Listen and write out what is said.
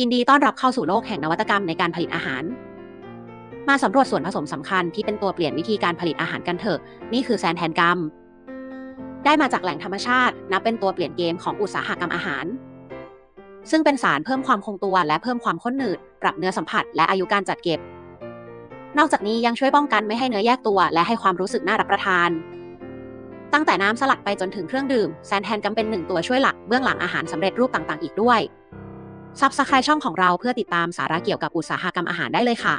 ยินดีต้อนรับเข้าสู่โลกแห่งนวัตกรรมในการผลิตอาหารมาสำรวจส่วนผสมสำคัญที่เป็นตัวเปลี่ยนวิธีการผลิตอาหารกันเถอะนี่คือแซนแทนกัมได้มาจากแหล่งธรรมชาตินับเป็นตัวเปลี่ยนเกมของอุตสาหกรรมอาหารซึ่งเป็นสารเพิ่มความคงตัวและเพิ่มความข้นหนืดปรับเนื้อสัมผัสและอายุการจัดเก็บนอกจากนี้ยังช่วยป้องกันไม่ให้เนื้อแยกตัวและให้ความรู้สึกน่ารับประทานตั้งแต่น้ำสลัดไปจนถึงเครื่องดื่มแซนแทนกัมเป็นหนึ่งตัวช่วยหลักเบื้องหลังอาหารสำเร็จรูปต่างๆอีกด้วยซับสไครบ์ช่องของเราเพื่อติดตามสาระเกี่ยวกับอุตสาหกรรมอาหารได้เลยค่ะ